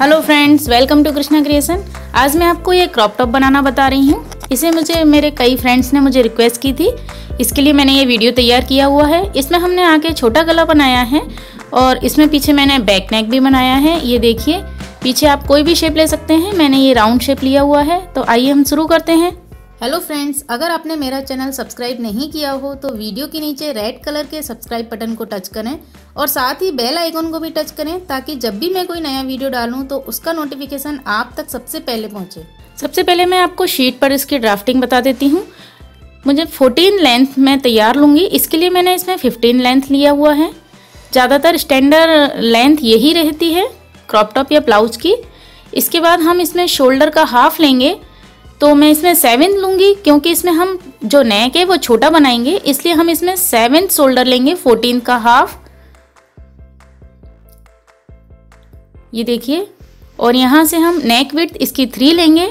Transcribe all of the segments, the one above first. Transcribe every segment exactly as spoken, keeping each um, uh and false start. Hello friends, welcome to Krishna creation. आज मैं आपको ये क्रॉप टॉप बनाना बता रही हूँ। इसे मुझे मेरे कई फ्रेंड्स ने मुझे रिक्वेस्ट की थी, इसके लिए मैंने ये वीडियो तैयार किया हुआ है। इसमें हमने आगे छोटा गला बनाया है और इसमें पीछे मैंने बैक नेक भी बनाया है। ये देखिए, पीछे आप कोई भी शेप ले सकते हैं, मैंने ये राउंड शेप लिया हुआ है। तो आइए हम शुरू करते हैं। हेलो फ्रेंड्स, अगर आपने मेरा चैनल सब्सक्राइब नहीं किया हो तो वीडियो के नीचे रेड कलर के सब्सक्राइब बटन को टच करें और साथ ही बेल आइकन को भी टच करें, ताकि जब भी मैं कोई नया वीडियो डालूं तो उसका नोटिफिकेशन आप तक सबसे पहले पहुंचे। सबसे पहले मैं आपको शीट पर इसकी ड्राफ्टिंग बता देती हूं। मुझे चौदह लेंथ मैं तैयार लूँगी, इसके लिए मैंने इसमें पंद्रह लेंथ लिया हुआ है। ज़्यादातर स्टैंडर्ड लेंथ यही रहती है क्रॉप टॉप या ब्लाउज की। इसके बाद हम इसमें शोल्डर का हाफ लेंगे, तो मैं इसमें सेवन लूँगी क्योंकि इसमें हम जो नेक है वो छोटा बनाएंगे, इसलिए हम इसमें सेवन शोल्डर लेंगे, फोर्टीन का हाफ। ये देखिए, और यहाँ से हम नेक विड्थ इसकी थ्री लेंगे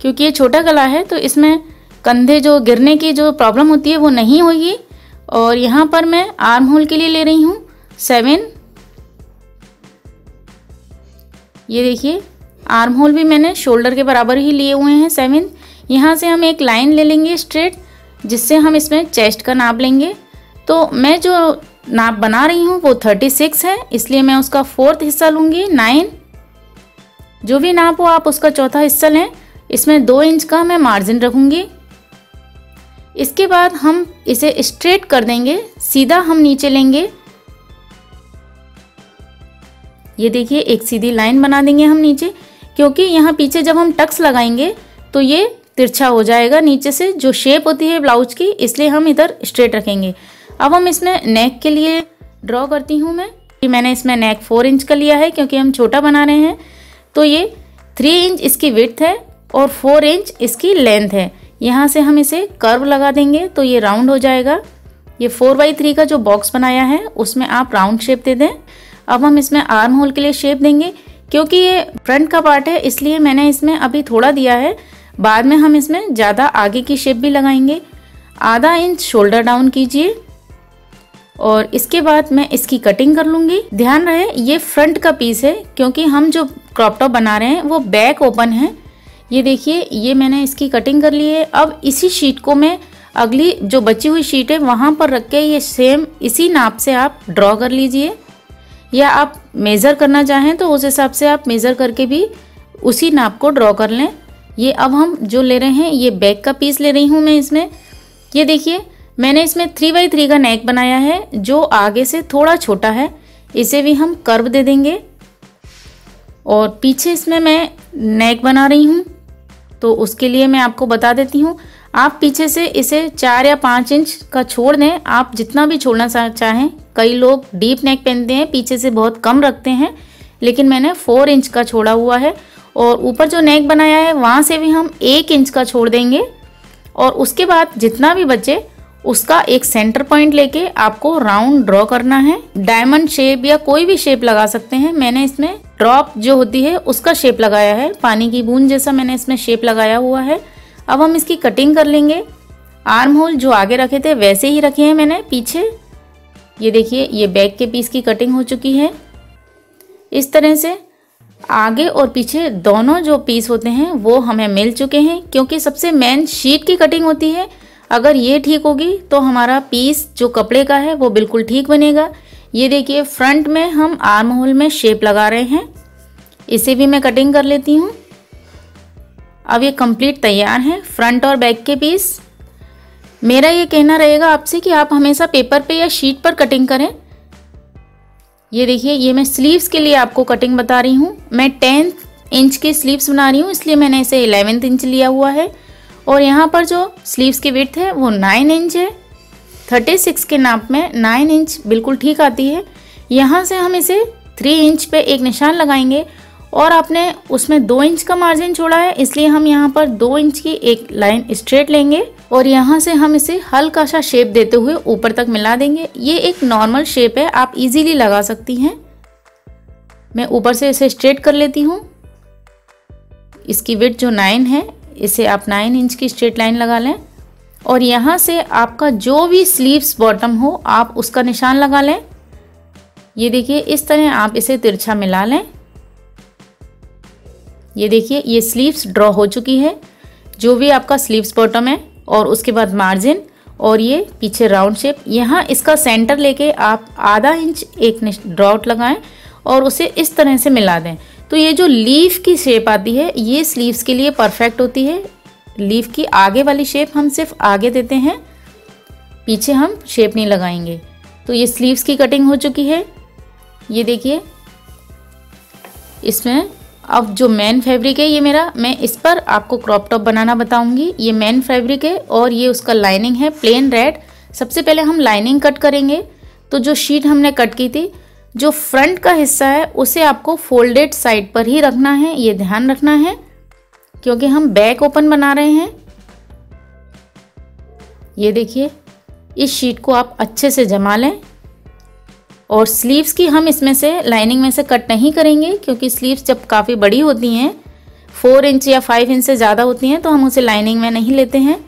क्योंकि ये छोटा गला है, तो इसमें कंधे जो गिरने की जो प्रॉब्लम होती है वो नहीं होगी। और यहाँ पर मैं आर्म होल के लिए ले रही हूँ सेवन। ये देखिए, आर्म होल भी मैंने शोल्डर के बराबर ही लिए हुए हैं सेवन। यहाँ से हम एक लाइन ले लेंगे स्ट्रेट, जिससे हम इसमें चेस्ट का नाप लेंगे। तो मैं जो नाप बना रही हूँ वो छत्तीस है, इसलिए मैं उसका फोर्थ हिस्सा लूँगी नाइन। जो भी नाप हो आप उसका चौथा हिस्सा लें। इसमें दो इंच का मैं मार्जिन रखूँगी। इसके बाद हम इसे स्ट्रेट कर देंगे, सीधा हम नीचे लेंगे। ये देखिए, एक सीधी लाइन बना देंगे हम नीचे, क्योंकि यहाँ पीछे जब हम टक्स लगाएंगे तो ये तिरछा हो जाएगा नीचे से जो शेप होती है ब्लाउज की, इसलिए हम इधर स्ट्रेट रखेंगे। अब हम इसमें नेक के लिए ड्रॉ करती हूँ मैं कि मैंने इसमें नेक फोर इंच का लिया है क्योंकि हम छोटा बना रहे हैं। तो ये थ्री इंच इसकी विड्थ है और फोर इंच इसकी लेंथ है। यहाँ से हम इसे कर्व लगा देंगे तो ये राउंड हो जाएगा। ये फोर बाई थ्री का जो बॉक्स बनाया है उसमें आप राउंड शेप दे दें। अब हम इसमें आर्म होल के लिए शेप देंगे, क्योंकि ये फ्रंट का पार्ट है इसलिए मैंने इसमें अभी थोड़ा दिया है, बाद में हम इसमें ज़्यादा आगे की शेप भी लगाएंगे। आधा इंच शोल्डर डाउन कीजिए और इसके बाद मैं इसकी कटिंग कर लूँगी। ध्यान रहे ये फ्रंट का पीस है, क्योंकि हम जो क्रॉप टॉप बना रहे हैं वो बैक ओपन है। ये देखिए, ये मैंने इसकी कटिंग कर ली है। अब इसी शीट को मैं अगली जो बची हुई शीट है वहाँ पर रख के ये सेम इसी नाप से आप ड्रॉ कर लीजिए, या आप मेज़र करना चाहें तो उस हिसाब से आप मेज़र करके भी उसी नाप को ड्रॉ कर लें। ये अब हम जो ले रहे हैं ये बैक का पीस ले रही हूँ मैं इसमें। ये देखिए, मैंने इसमें थ्री बाई थ्री का नेक बनाया है जो आगे से थोड़ा छोटा है, इसे भी हम कर्व दे देंगे। और पीछे इसमें मैं नेक बना रही हूँ, तो उसके लिए मैं आपको बता देती हूँ, आप पीछे से इसे चार या पाँच इंच का छोड़ दें, आप जितना भी छोड़ना चाहें। कई लोग डीप नेक पहनते हैं, पीछे से बहुत कम रखते हैं, लेकिन मैंने फोर इंच का छोड़ा हुआ है। और ऊपर जो नेक बनाया है वहाँ से भी हम एक इंच का छोड़ देंगे। और उसके बाद जितना भी बचे उसका एक सेंटर पॉइंट लेके आपको राउंड ड्रॉ करना है। डायमंड शेप या कोई भी शेप लगा सकते हैं। मैंने इसमें ड्रॉप जो होती है उसका शेप लगाया है, पानी की बूंद जैसा मैंने इसमें शेप लगाया हुआ है। अब हम इसकी कटिंग कर लेंगे। आर्म होल जो आगे रखे थे वैसे ही रखे हैं मैंने पीछे। ये देखिए, ये बैक के पीस की कटिंग हो चुकी है। इस तरह से आगे और पीछे दोनों जो पीस होते हैं वो हमें मिल चुके हैं, क्योंकि सबसे मेन शीट की कटिंग होती है। अगर ये ठीक होगी तो हमारा पीस जो कपड़े का है वो बिल्कुल ठीक बनेगा। ये देखिए, फ्रंट में हम आर्म होल में शेप लगा रहे हैं, इसे भी मैं कटिंग कर लेती हूँ। अब ये कंप्लीट तैयार है, फ्रंट और बैक के पीस। मेरा ये कहना रहेगा आपसे कि आप हमेशा पेपर पे या शीट पर कटिंग करें। ये देखिए, ये मैं स्लीव्स के लिए आपको कटिंग बता रही हूँ। मैं टेंथ इंच की स्लीव्स बना रही हूँ, इसलिए मैंने इसे इलेवेंथ इंच लिया हुआ है। और यहाँ पर जो स्लीव्स की विड्थ है वो नाइन इंच है। छत्तीस के नाप में नाइन इंच बिल्कुल ठीक आती है। यहाँ से हम इसे थ्री इंच पे एक निशान लगाएंगे, और आपने उसमें दो इंच का मार्जिन छोड़ा है, इसलिए हम यहाँ पर दो इंच की एक लाइन स्ट्रेट लेंगे। और यहाँ से हम इसे हल्का सा शेप देते हुए ऊपर तक मिला देंगे। ये एक नॉर्मल शेप है, आप इजीली लगा सकती हैं। मैं ऊपर से इसे स्ट्रेट कर लेती हूँ। इसकी विड्थ जो नाइन है इसे आप नाइन इंच की स्ट्रेट लाइन लगा लें। और यहाँ से आपका जो भी स्लीव्स बॉटम हो आप उसका निशान लगा लें। ये देखिए इस तरह आप इसे तिरछा मिला लें। ये देखिए ये स्लीव्स ड्रॉ हो चुकी है, जो भी आपका स्लीव्स बॉटम है और उसके बाद मार्जिन और ये पीछे राउंड शेप। यहाँ इसका सेंटर लेके आप आधा इंच एक ड्रॉट लगाएं और उसे इस तरह से मिला दें। तो ये जो लीफ की शेप आती है ये स्लीव्स के लिए परफेक्ट होती है। लीफ की आगे वाली शेप हम सिर्फ आगे देते हैं, पीछे हम शेप नहीं लगाएंगे। तो ये स्लीव्स की कटिंग हो चुकी है। ये देखिए इसमें अब जो मेन फैब्रिक है ये मेरा, मैं इस पर आपको क्रॉप टॉप बनाना बताऊंगी। ये मेन फैब्रिक है और ये उसका लाइनिंग है प्लेन रेड। सबसे पहले हम लाइनिंग कट करेंगे। तो जो शीट हमने कट की थी, जो फ्रंट का हिस्सा है उसे आपको फोल्डेड साइड पर ही रखना है, ये ध्यान रखना है, क्योंकि हम बैक ओपन बना रहे हैं। ये देखिए इस शीट को आप अच्छे से जमा लें। और स्लीव्स की हम इसमें से लाइनिंग में से कट नहीं करेंगे, क्योंकि स्लीव्स जब काफ़ी बड़ी होती हैं, फोर इंच या फाइव इंच से ज़्यादा होती हैं, तो हम उसे लाइनिंग में नहीं लेते हैं।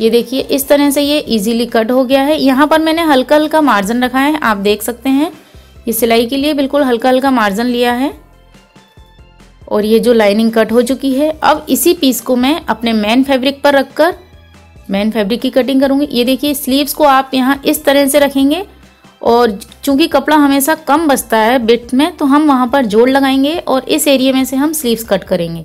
ये देखिए इस तरह से ये इजीली कट हो गया है। यहाँ पर मैंने हल्का हल्का मार्जिन रखा है, आप देख सकते हैं ये सिलाई के लिए बिल्कुल हल्का हल्का मार्जिन लिया है। और ये जो लाइनिंग कट हो चुकी है, अब इसी पीस को मैं अपने मेन फैब्रिक पर रखकर मेन फैब्रिक की कटिंग करूँगी। ये देखिए स्लीव्स को आप यहाँ इस तरह से रखेंगे, और चूंकि कपड़ा हमेशा कम बचता है बिट में, तो हम वहाँ पर जोड़ लगाएंगे और इस एरिया में से हम स्लीव्स कट करेंगे।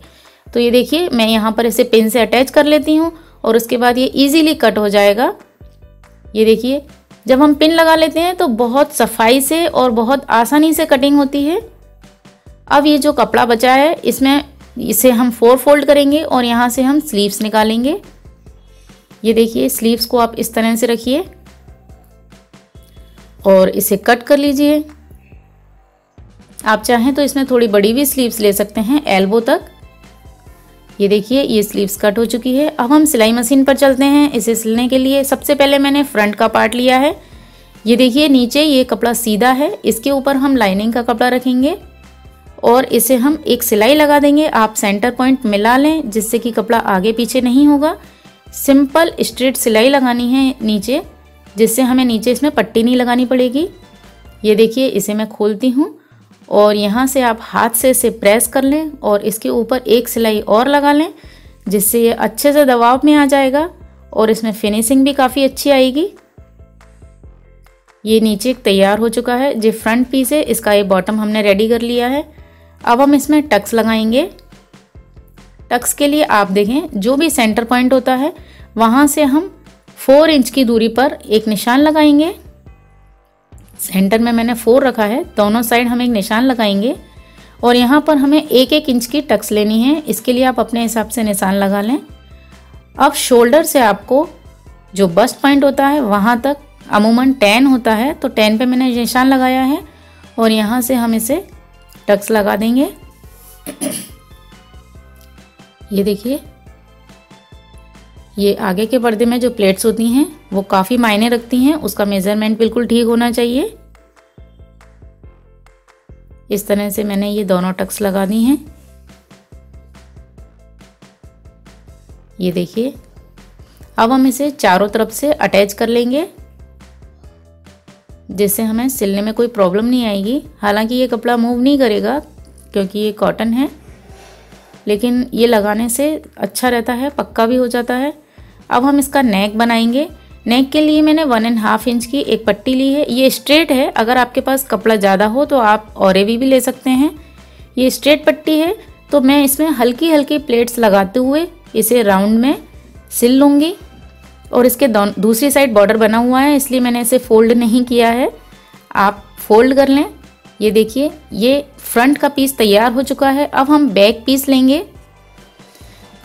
तो ये देखिए मैं यहाँ पर इसे पिन से अटैच कर लेती हूँ और उसके बाद ये इजीली कट हो जाएगा। ये देखिए जब हम पिन लगा लेते हैं तो बहुत सफाई से और बहुत आसानी से कटिंग होती है। अब ये जो कपड़ा बचा है इसमें इसे हम फोर फोल्ड करेंगे और यहाँ से हम स्लीव्स निकालेंगे। ये देखिए स्लीव्स को आप इस तरह से रखिए और इसे कट कर लीजिए। आप चाहें तो इसमें थोड़ी बड़ी भी स्लीव्स ले सकते हैं एल्बो तक। ये देखिए ये स्लीव्स कट हो चुकी है। अब हम सिलाई मशीन पर चलते हैं इसे सिलने के लिए। सबसे पहले मैंने फ्रंट का पार्ट लिया है। ये देखिए नीचे ये कपड़ा सीधा है, इसके ऊपर हम लाइनिंग का कपड़ा रखेंगे और इसे हम एक सिलाई लगा देंगे। आप सेंटर पॉइंट मिला लें जिससे कि कपड़ा आगे पीछे नहीं होगा। सिंपल स्ट्रेट सिलाई लगानी है नीचे, जिससे हमें नीचे इसमें पट्टी नहीं लगानी पड़ेगी। ये देखिए इसे मैं खोलती हूँ और यहाँ से आप हाथ से इसे प्रेस कर लें और इसके ऊपर एक सिलाई और लगा लें, जिससे ये अच्छे से दबाव में आ जाएगा और इसमें फिनिशिंग भी काफ़ी अच्छी आएगी। ये नीचे तैयार हो चुका है। जो फ्रंट पीस है इसका ये बॉटम हमने रेडी कर लिया है। अब हम इसमें टक्स लगाएंगे। टक्स के लिए आप देखें जो भी सेंटर पॉइंट होता है वहाँ से हम फोर इंच की दूरी पर एक निशान लगाएंगे। सेंटर में मैंने फोर रखा है, दोनों साइड हम एक निशान लगाएंगे और यहाँ पर हमें एक एक इंच की टक्स लेनी है। इसके लिए आप अपने हिसाब से निशान लगा लें। अब शोल्डर से आपको जो बस्ट पॉइंट होता है वहाँ तक अमूमन टेन होता है, तो टेन पे मैंने निशान लगाया है और यहाँ से हम इसे टक्स लगा देंगे। ये देखिए ये आगे के पर्दे में जो प्लेट्स होती हैं वो काफ़ी मायने रखती हैं, उसका मेज़रमेंट बिल्कुल ठीक होना चाहिए। इस तरह से मैंने ये दोनों टक्स लगा दी हैं। ये देखिए अब हम इसे चारों तरफ से अटैच कर लेंगे, जिससे हमें सिलने में कोई प्रॉब्लम नहीं आएगी। हालांकि ये कपड़ा मूव नहीं करेगा क्योंकि ये कॉटन है, लेकिन ये लगाने से अच्छा रहता है, पक्का भी हो जाता है। अब हम इसका नेक बनाएंगे। नेक के लिए मैंने वन एंड हाफ इंच की एक पट्टी ली है। ये स्ट्रेट है, अगर आपके पास कपड़ा ज़्यादा हो तो आप औरेवी भी ले सकते हैं। ये स्ट्रेट पट्टी है तो मैं इसमें हल्की हल्की प्लेट्स लगाते हुए इसे राउंड में सिल लूँगी। और इसके दूसरी साइड बॉर्डर बना हुआ है, इसलिए मैंने इसे फोल्ड नहीं किया है, आप फोल्ड कर लें। ये देखिए ये फ्रंट का पीस तैयार हो चुका है। अब हम बैक पीस लेंगे।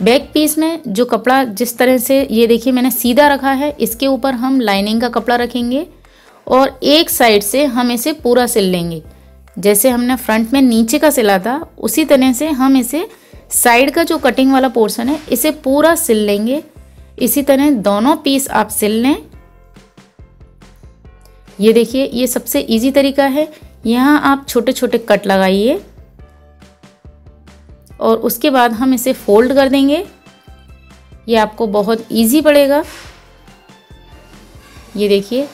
बैक पीस में जो कपड़ा जिस तरह से ये देखिए मैंने सीधा रखा है, इसके ऊपर हम लाइनिंग का कपड़ा रखेंगे और एक साइड से हम इसे पूरा सिल लेंगे। जैसे हमने फ्रंट में नीचे का सिला था उसी तरह से हम इसे साइड का जो कटिंग वाला पोर्शन है इसे पूरा सिल लेंगे। इसी तरह दोनों पीस आप सिल लें। ये देखिए ये सबसे ईजी तरीका है। यहाँ आप छोटे छोटे कट लगाइए और उसके बाद हम इसे फोल्ड कर देंगे। ये आपको बहुत इजी पड़ेगा। ये देखिए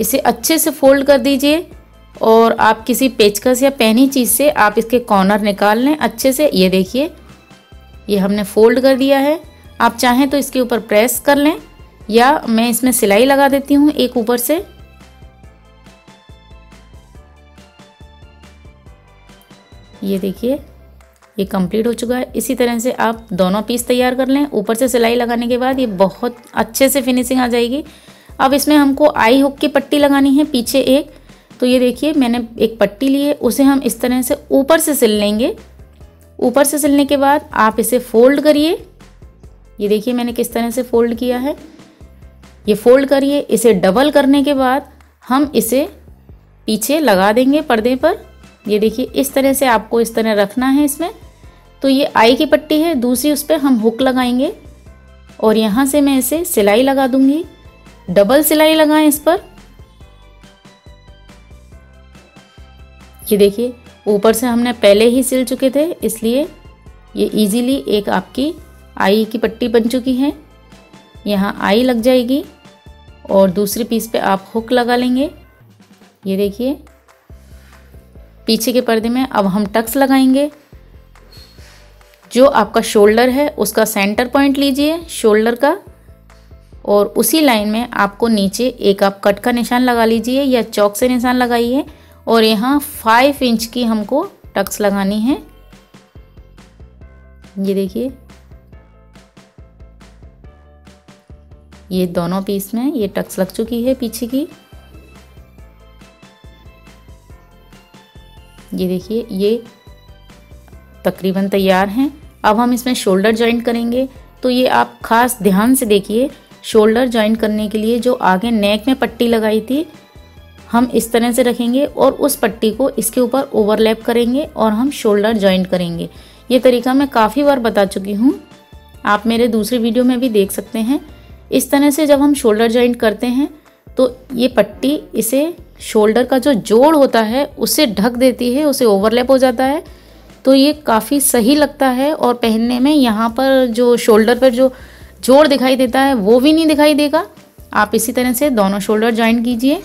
इसे अच्छे से फोल्ड कर दीजिए और आप किसी पेचकस या पैनी चीज़ से आप इसके कॉर्नर निकाल लें अच्छे से। ये देखिए ये हमने फोल्ड कर दिया है। आप चाहें तो इसके ऊपर प्रेस कर लें या मैं इसमें सिलाई लगा देती हूँ एक ऊपर से। ये देखिए ये कंप्लीट हो चुका है। इसी तरह से आप दोनों पीस तैयार कर लें। ऊपर से सिलाई लगाने के बाद ये बहुत अच्छे से फिनिशिंग आ जाएगी। अब इसमें हमको आई हुक की पट्टी लगानी है पीछे एक। तो ये देखिए मैंने एक पट्टी ली है, उसे हम इस तरह से ऊपर से सिल लेंगे। ऊपर से सिलने के बाद आप इसे फोल्ड करिए। ये देखिए मैंने किस तरह से फोल्ड किया है। ये फोल्ड करिए, इसे डबल करने के बाद हम इसे पीछे लगा देंगे पर्दे पर। ये देखिए इस तरह से आपको इस तरह रखना है इसमें। तो ये आई की पट्टी है, दूसरी उस पर हम हुक लगाएंगे और यहाँ से मैं इसे सिलाई लगा दूंगी। डबल सिलाई लगाएं इस पर। ये देखिए ऊपर से हमने पहले ही सिल चुके थे इसलिए ये इजीली एक आपकी आई की पट्टी बन चुकी है। यहाँ आई लग जाएगी और दूसरे पीस पे आप हुक लगा लेंगे। ये देखिए पीछे के पर्दे में अब हम टक्स लगाएंगे। जो आपका शोल्डर है उसका सेंटर पॉइंट लीजिए शोल्डर का और उसी लाइन में आपको नीचे एक आप कट का निशान लगा लीजिए या चौक से निशान लगाइए और यहाँ फाइव इंच की हमको टक्स लगानी है। ये देखिए ये दोनों पीस में ये टक्स लग चुकी है पीछे की। ये देखिए ये तकरीबन तैयार हैं। अब हम इसमें शोल्डर जॉइंट करेंगे। तो ये आप ख़ास ध्यान से देखिए शोल्डर जॉइंट करने के लिए जो आगे नेक में पट्टी लगाई थी हम इस तरह से रखेंगे और उस पट्टी को इसके ऊपर ओवरलैप करेंगे और हम शोल्डर जॉइंट करेंगे। ये तरीका मैं काफ़ी बार बता चुकी हूँ, आप मेरे दूसरे वीडियो में भी देख सकते हैं। इस तरह से जब हम शोल्डर जॉइंट करते हैं तो ये पट्टी इसे शोल्डर का जो जोड़ होता है उसे ढक देती है, उसे ओवरलैप हो जाता है। तो ये काफ़ी सही लगता है और पहनने में यहाँ पर जो शोल्डर पर जो जोड़ दिखाई देता है वो भी नहीं दिखाई देगा। आप इसी तरह से दोनों शोल्डर जॉइंट कीजिए।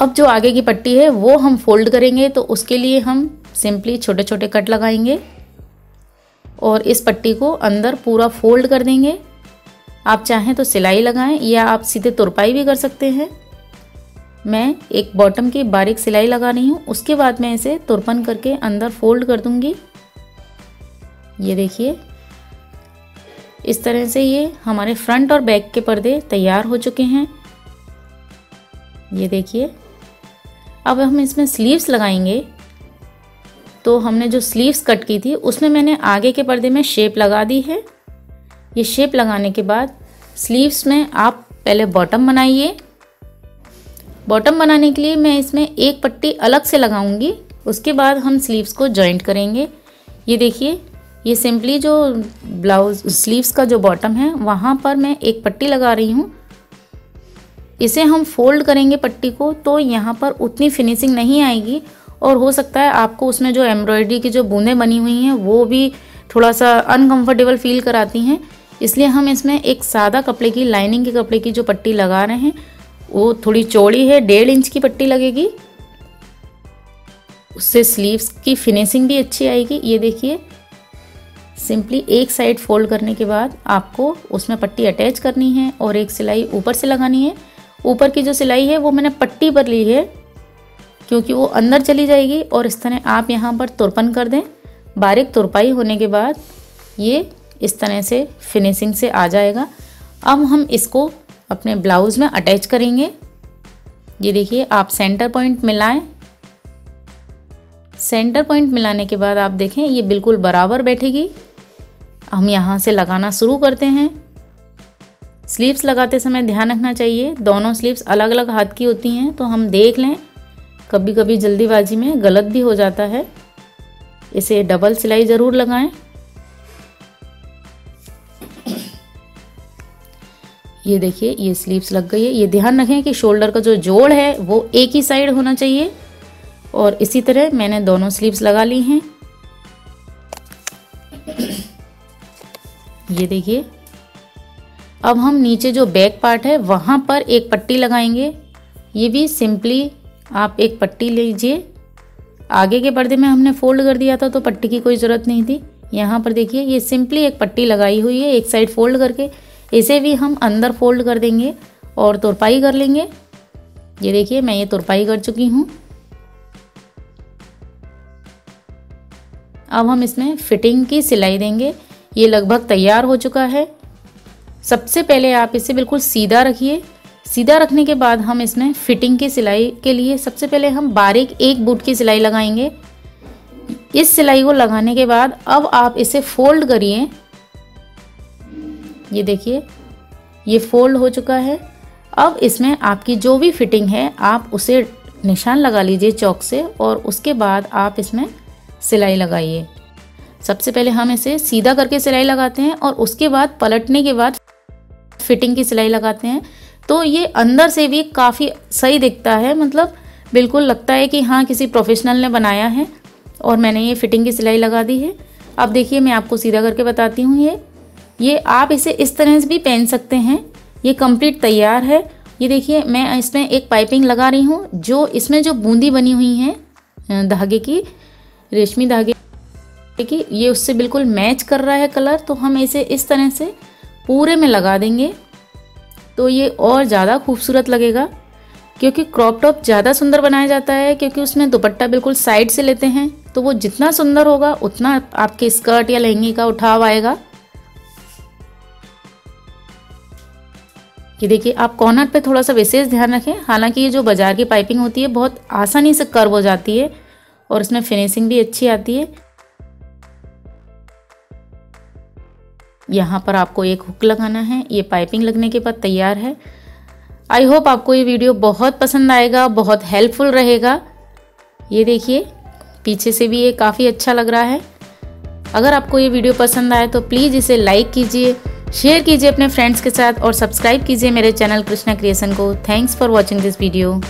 अब जो आगे की पट्टी है वो हम फोल्ड करेंगे तो उसके लिए हम सिंपली छोटे छोटे कट लगाएंगे और इस पट्टी को अंदर पूरा फोल्ड कर देंगे। आप चाहें तो सिलाई लगाएं या आप सीधे तुरपाई भी कर सकते हैं। मैं एक बॉटम की बारीक सिलाई लगा रही हूँ, उसके बाद मैं इसे तुरपन करके अंदर फोल्ड कर दूँगी। ये देखिए इस तरह से ये हमारे फ्रंट और बैक के पर्दे तैयार हो चुके हैं। ये देखिए अब हम इसमें स्लीव्स लगाएंगे। तो हमने जो स्लीव्स कट की थी उसमें मैंने आगे के पर्दे में शेप लगा दी है। ये शेप लगाने के बाद स्लीव्स में आप पहले बॉटम बनाइए। बॉटम बनाने के लिए मैं इसमें एक पट्टी अलग से लगाऊंगी, उसके बाद हम स्लीव्स को जॉइंट करेंगे। ये देखिए ये सिंपली जो ब्लाउज स्लीव्स का जो बॉटम है वहाँ पर मैं एक पट्टी लगा रही हूँ। इसे हम फोल्ड करेंगे पट्टी को तो यहाँ पर उतनी फिनिशिंग नहीं आएगी और हो सकता है आपको उसमें जो एम्ब्रॉयडरी की जो बूंदें बनी हुई हैं वो भी थोड़ा सा अनकंफर्टेबल फील कराती हैं। इसलिए हम इसमें एक सादा कपड़े की लाइनिंग के कपड़े की जो पट्टी लगा रहे हैं वो थोड़ी चौड़ी है, डेढ़ इंच की पट्टी लगेगी। उससे स्लीव्स की फिनिशिंग भी अच्छी आएगी। ये देखिए सिंपली एक साइड फोल्ड करने के बाद आपको उसमें पट्टी अटैच करनी है और एक सिलाई ऊपर से लगानी है। ऊपर की जो सिलाई है वो मैंने पट्टी पर ली है क्योंकि वो अंदर चली जाएगी। और इस तरह आप यहाँ पर तुरपन कर दें। बारीक तुरपाई होने के बाद ये इस तरह से फिनिशिंग से आ जाएगा। अब हम इसको अपने ब्लाउज़ में अटैच करेंगे। ये देखिए आप सेंटर पॉइंट मिलाएं। सेंटर पॉइंट मिलाने के बाद आप देखें ये बिल्कुल बराबर बैठेगी। हम यहाँ से लगाना शुरू करते हैं। स्लीव्स लगाते समय ध्यान रखना चाहिए, दोनों स्लीव्स अलग अलग हाथ की होती हैं तो हम देख लें, कभी कभी जल्दीबाजी में गलत भी हो जाता है। इसे डबल सिलाई ज़रूर लगाएं। ये देखिए ये स्लीव्स लग गई है। ये ध्यान रखें कि शोल्डर का जो जोड़ है वो एक ही साइड होना चाहिए। और इसी तरह मैंने दोनों स्लीव्स लगा ली हैं। ये देखिए अब हम नीचे जो बैक पार्ट है वहाँ पर एक पट्टी लगाएंगे। ये भी सिंपली आप एक पट्टी लीजिए। आगे के पर्दे में हमने फोल्ड कर दिया था तो पट्टी की कोई ज़रूरत नहीं थी। यहाँ पर देखिए ये सिंपली एक पट्टी लगाई हुई है एक साइड फोल्ड करके, इसे भी हम अंदर फोल्ड कर देंगे और तुरपाई कर लेंगे। ये देखिए मैं ये तुरपाई कर चुकी हूँ। अब हम इसमें फिटिंग की सिलाई देंगे। ये लगभग तैयार हो चुका है। सबसे पहले आप इसे बिल्कुल सीधा रखिए। सीधा रखने के बाद हम इसमें फिटिंग की सिलाई के लिए सबसे पहले हम बारीक एक बूट की सिलाई लगाएंगे। इस सिलाई को लगाने के बाद अब आप इसे फोल्ड करिए। ये देखिए ये फोल्ड हो चुका है। अब इसमें आपकी जो भी फिटिंग है आप उसे निशान लगा लीजिए चॉक से और उसके बाद आप इसमें सिलाई लगाइए। सबसे पहले हम इसे सीधा करके सिलाई लगाते हैं और उसके बाद पलटने के बाद फिटिंग की सिलाई लगाते हैं। तो ये अंदर से भी काफ़ी सही दिखता है, मतलब बिल्कुल लगता है कि हाँ किसी प्रोफेशनल ने बनाया है। और मैंने ये फिटिंग की सिलाई लगा दी है। अब देखिए मैं आपको सीधा करके बताती हूँ। ये ये आप इसे इस तरह से भी पहन सकते हैं। ये कंप्लीट तैयार है। ये देखिए मैं इसमें एक पाइपिंग लगा रही हूँ। जो इसमें जो बूंदी बनी हुई है धागे की, रेशमी धागे की, ये उससे बिल्कुल मैच कर रहा है कलर, तो हम इसे इस तरह से पूरे में लगा देंगे तो ये और ज़्यादा खूबसूरत लगेगा। क्योंकि क्रॉप टॉप ज़्यादा सुंदर बनाया जाता है क्योंकि उसमें दुपट्टा बिल्कुल साइड से लेते हैं, तो वो जितना सुंदर होगा उतना आपके स्कर्ट या लहंगे का उठाव आएगा। ये देखिए आप कॉर्नर पे थोड़ा सा विशेष ध्यान रखें। हालांकि ये जो बाजार की पाइपिंग होती है बहुत आसानी से कर्व हो जाती है और इसमें फिनिशिंग भी अच्छी आती है। यहाँ पर आपको एक हुक लगाना है। ये पाइपिंग लगने के बाद तैयार है। आई होप आपको ये वीडियो बहुत पसंद आएगा, बहुत हेल्पफुल रहेगा। ये देखिए पीछे से भी ये काफ़ी अच्छा लग रहा है। अगर आपको ये वीडियो पसंद आए तो प्लीज़ इसे लाइक कीजिए, शेयर कीजिए अपने फ्रेंड्स के साथ और सब्सक्राइब कीजिए मेरे चैनल कृष्णा क्रिएशन को। Thanks for watching this video.